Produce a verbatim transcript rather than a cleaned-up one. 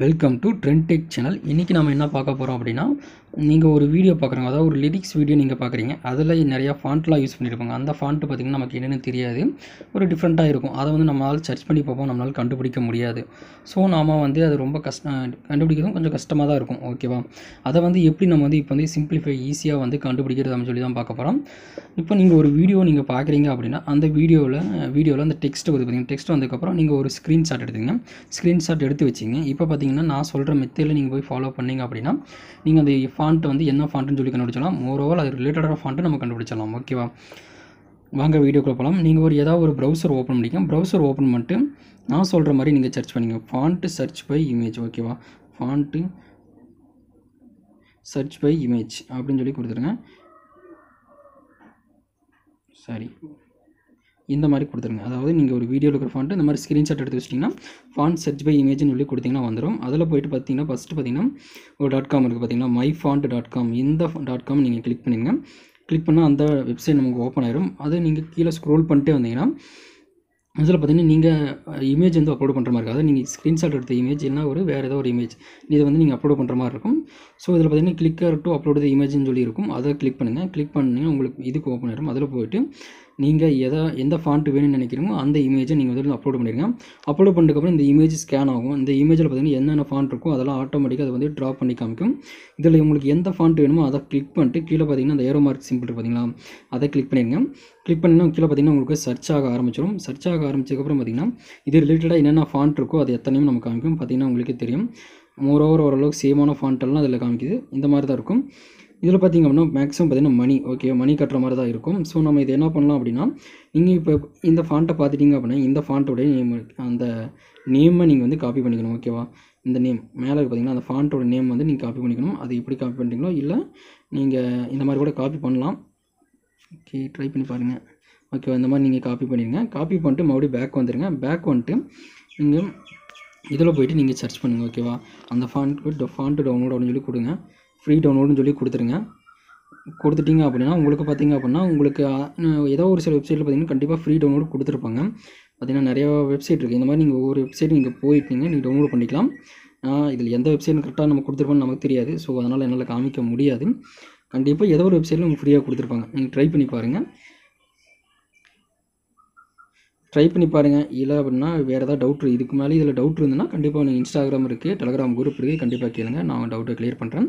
Welcome to Trend Tech Channel. இன்னைக்கு நாம என்ன பார்க்க போறோம் அப்படினா நீங்க ஒரு வீடியோ பார்க்கறீங்க அதாவது ஒரு லிரிக்ஸ் வீடியோ நீங்க பார்க்கறீங்க அதுல நிறைய ஃபாண்ட்லாம் யூஸ் பண்ணிருப்பாங்க அந்த ஃபாண்ட் பாத்தீங்கன்னா நமக்கு என்னன்னு தெரியாது ஒரு டிஃபரண்டா இருக்கும் அத வந்து நம்மால சர்ச் பண்ணி பார்ப்போம் நம்மால கண்டுபிடிக்க முடியாது சோ நாம வந்து அது ரொம்ப கஷ்டம் கண்டுபிடிக்கிறது கொஞ்சம் கஷ்டமா தான் இருக்கும் ஓகேவா அத வந்து எப்படி நம்ம வந்து இப்போ வந்து சிம்பிளிஃபை ஈஸியா வந்து கண்டுபிடிக்கிறது அப்படி சொல்லி தான் பார்க்க போறோம் இப்போ நீங்க ஒரு வீடியோ நீங்க பார்க்கறீங்க அப்படினா அந்த வீடியோல வீடியோல அந்த டெக்ஸ்ட் வந்து பாத்தீங்க டெக்ஸ்ட் வந்ததுக்கு அப்புறம் நீங்க ஒரு ஸ்கிரீன்ஷாட் எடுத்துங்க ஸ்கிரீன்ஷாட் எடுத்து வெச்சீங்க இப்போ பாத்தீங்கன்னா நான் சொல்ற மெத்தட்ல நீங்க போய் ஃபாலோ பண்ணீங்க அப்படினா நீங்க அந்த font வந்து என்ன font னு சொல்லி கண்டுபிடிச்சலாம் moreover அது ரிலேட்டடான font நம்ம கண்டுபிடிச்சலாம் ஓகேவா வாங்க வீடியோக்குள்ள போலாம் நீங்க ஒரு ஏதா ஒரு browser ஓபன் பண்ணிங்க browser ஓபன் பண்ணிட்டு நான் சொல்ற மாதிரி நீங்க சர்ச் பண்ணுங்க font search by image ஓகேவா font search by image அப்படினு சொல்லி கொடுத்துருங்க சரி இந்த மாதிரி கொடுத்துருங்க அதாவது நீங்க ஒரு வீடியோல இருக்கிற font இந்த மாதிரி ஸ்கிரீன்ஷாட் எடுத்து வச்சிட்டீங்கன்னா font search by image னு சொல்லி கொடுத்தீங்கன்னா வந்துரும் அதல போய்ட்டு பாத்தீங்கன்னா ஃபர்ஸ்ட் பாத்தீங்கன்னா ஒரு .com இருக்கு பாத்தீங்கன்னா myfont dot com இந்த .com நீங்க கிளிக் பண்ணுங்க கிளிக் பண்ணா அந்த வெப்சைட் நமக்கு ஓபன் ஆயிடும் அது நீங்க கீழ ஸ்க்ரோல் பண்ணிட்டே வந்தீங்கன்னா அதுல பாத்தீங்கன்னா நீங்க இமேஜ் வந்து அப்லோட் பண்ற மாதிரி இருக்கும் நீங்க ஸ்கிரீன்ஷாட் எடுத்த இமேஜ் என்ன ஒரு வேற ஏதோ ஒரு இமேஜ் இது வந்து நீங்க அப்லோட் பண்ற மாதிரி இருக்கும் சோ இதல பாத்தீங்கன்னா clicker to upload the image னு சொல்லி இருக்கும் அத கிளிக் பண்ணுங்க கிளிக் பண்ணீங்க உங்களுக்கு இதுக்கு ஓபன் ஆயிடும் அதல போய்ட்டு நீங்க எதை எந்த font வேணும்னு நினைக்கிறீங்களோ அந்த இமேஜை நீங்க வந்து அப்லோட் பண்ணிடுங்க அப்லோட் பண்ணதுக்கு அப்புறம் இந்த இமேஜ் ஸ்கேன் ஆகும் இந்த இமேஜ்ல பாத்தீங்கன்னா என்னென்ன font இருக்கோ அதெல்லாம் ஆட்டோமேட்டிக்கா அது வந்து டிரா பண்ணி காமிக்கும் இதல உங்களுக்கு எந்த font வேணுமோ அத கிளிக் பண்ணிட்டு கீழ பாத்தீங்கன்னா அந்த arrow mark symbol இருக்கு பாத்தீங்களா அத கிளிக் பண்ணிடுங்க கிளிக் பண்ணினா கீழ பாத்தீங்கன்னா உங்களுக்கு search ஆக ஆரம்பிச்சிரும் search ஆக ஆரம்பிச்சதுக்கு அப்புறம் பாத்தீங்கன்னா இது ரிலேட்டடா என்னென்ன font இருக்கோ அது எத்தனையும் நமக்கு காமிக்கும் பாத்தீங்கன்னா உங்களுக்கு தெரியும் moreover ஓரளவுக்கு சேமான font எல்லாம் அதல காமிக்குது இந்த மாதிரி தான் இருக்கும் இதல பாத்தீங்க அப்படினா மேக்ஸிமம் பாத்தீங்கன்னா மணி ஓகே மணி கட்டற மாதிரி தான் இருக்கும் சோ நாம இத என்ன பண்ணலாம் அப்படினா நீங்க இப்போ இந்த font-ஐ பாத்துட்டீங்க அப்படினா இந்த font-ஓட நேம் அந்த நேமை நீங்க வந்து காப்பி பண்ணிக்கணும் ஓகேவா இந்த நேம் மேல பாத்தீங்கன்னா அந்த font-ஓட நேம் வந்து நீங்க காப்பி பண்ணிக்கணும் அது எப்படி காப்பி பண்றீங்களோ இல்ல நீங்க இந்த மாதிரி கூட காப்பி பண்ணலாம் ஓகே ட்ரை பண்ணி பாருங்க ஓகே இந்த மாதிரி நீங்க காப்பி பண்ணிடுங்க காப்பி பண்ணிட்டு மறுபடியும் பேக் வந்துருங்க பேக் வந்து நீங்க இதல போய்ட்டு நீங்க சர்ச் பண்ணுங்க ஓகேவா அந்த font-க்கு font download னு சொல்லி கொடுங்க Free download னு சொல்லி கொடுத்துருங்க கொடுத்துட்டீங்க அப்படினா உங்களுக்கு பாத்தீங்க அப்படினா உங்களுக்கு ஏதோ ஒரு சில வெப்சைட்ல பாத்தீங்கன்னா கண்டிப்பா free download கொடுத்துருப்பாங்க பாத்தீங்கன்னா நிறைய வெப்சைட் இருக்கு இந்த மாதிரி நீங்க ஒரு வெப்சைட் நீங்க போய்ட்டீங்க நீங்க டவுன்லோட் பண்ணிக்கலாம் இதுல எந்த வெப்சைட் கரெக்ட்டா நம்ம கொடுத்துருப்போம்னு நமக்கு தெரியாது சோ அதனால என்னால காமிக்க முடியாது கண்டிப்பா ஏதோ ஒரு வெப்சைட்ல உங்களுக்கு ஃப்ரீயா கொடுத்துருப்பாங்க நீங்க ட்ரை பண்ணி பாருங்க ட்ரை பண்ணி பாருங்க இல்ல அப்படினா வேற ஏதாவது டவுட் இதுக்கு மேல இதல டவுட் இருந்தனா கண்டிப்பா நீங்க Instagram இருக்கு Telegram group இருக்கு கண்டிப்பா கேளுங்க நான் டவுட் கிளியர் பண்றேன்